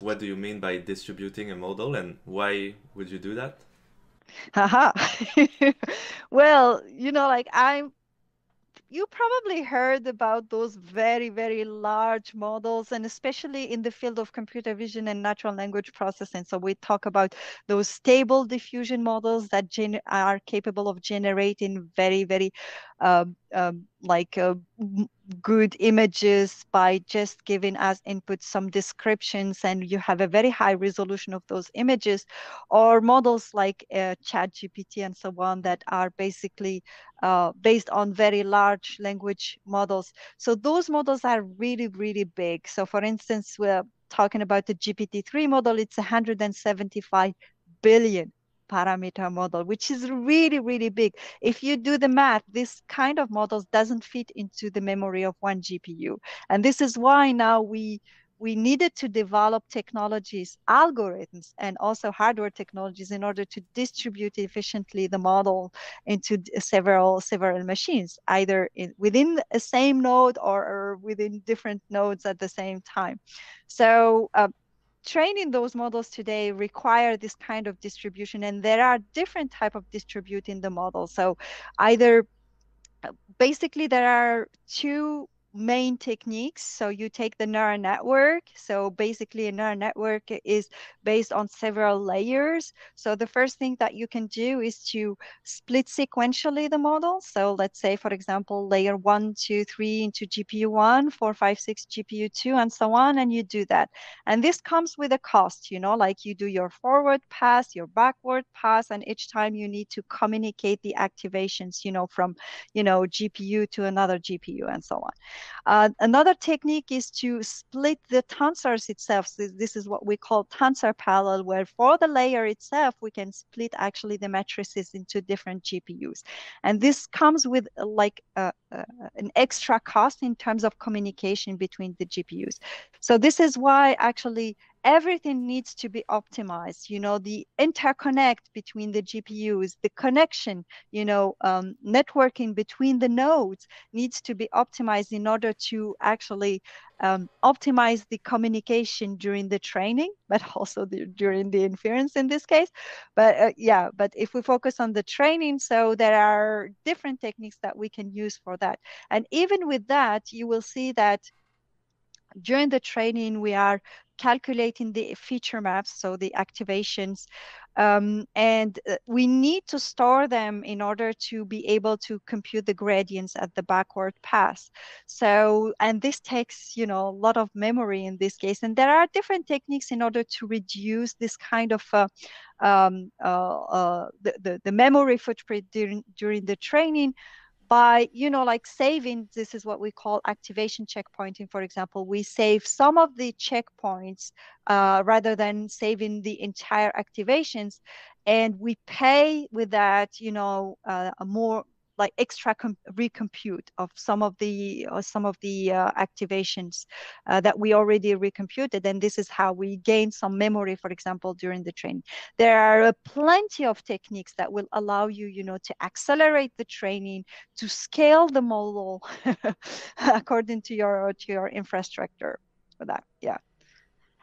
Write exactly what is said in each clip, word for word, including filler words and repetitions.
What do you mean by distributing a model, and why would you do that? Haha. Well, you know, like I'm, you probably heard about those very, very large models, and especially in the field of computer vision and natural language processing. So we talk about those stable diffusion models that gen are capable of generating very, very um, um, like uh, good images by just giving us input, some descriptions, and you have a very high resolution of those images, or models like uh, ChatGPT and so on that are basically uh, based on very large language models. So those models are really, really big. So for instance, we're talking about the G P T three model. It's one hundred seventy-five billion parameter model, which is really, really big. If you do the math, this kind of models doesn't fit into the memory of one G P U. And this is why now we we needed to develop technologies, algorithms, and also hardware technologies in order to distribute efficiently the model into several several machines, either in, within a same node or, or within different nodes at the same time. So uh, training those models today require this kind of distribution, and there are different type of distributing the model. So either basically there are two main techniques. So you take the neural network. So basically a neural network is based on several layers. So the first thing that you can do is to split sequentially the model. So let's say, for example, layer one, two, three into G P U one, four, five, six, G P U two, and so on. And you do that. And this comes with a cost, you know, like you do your forward pass, your backward pass, and each time you need to communicate the activations, you know, from, you know, G P U to another G P U and so on. Uh, another technique is to split the tensors itself. So this is what we call tensor parallel, where for the layer itself, we can split actually the matrices into different G P Us. And this comes with like uh, uh, an extra cost in terms of communication between the G P Us. So this is why actually everything needs to be optimized, you know, the interconnect between the G P Us, the connection, you know, um, networking between the nodes needs to be optimized in order to actually um, optimize the communication during the training, but also the, during the inference in this case. But uh, yeah, but if we focus on the training, so there are different techniques that we can use for that. And even with that, you will see that during the training, we are calculating the feature maps, so the activations, um, and we need to store them in order to be able to compute the gradients at the backward pass. So, and this takes, you know, a lot of memory in this case, and there are different techniques in order to reduce this kind of uh, um, uh, uh, the, the, the memory footprint during, during the training, by, you know, like saving, this is what we call activation checkpointing, for example. We save some of the checkpoints uh, rather than saving the entire activations. And we pay with that, you know, uh, a more like extra recompute of some of the or some of the uh, activations uh, that we already recomputed. And this is how we gain some memory, for example, during the training. There are uh, plenty of techniques that will allow you, you know, to accelerate the training, to scale the model according to your, to your infrastructure for that, yeah.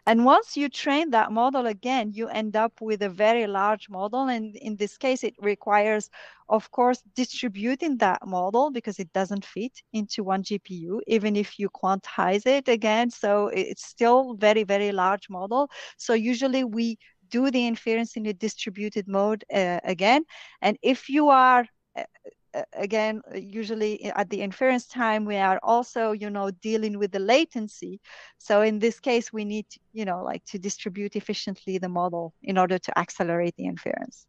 And once you train that model again, you end up with a very large model. And in this case, it requires, of course, distributing that model because it doesn't fit into one G P U, even if you quantize it again. So it's still very, very large model. So usually we do the inference in a distributed mode uh, again. And if you are, uh, again, usually at the inference time, we are also, you know, dealing with the latency. So in this case, we need, you know, like to distribute efficiently the model in order to accelerate the inference.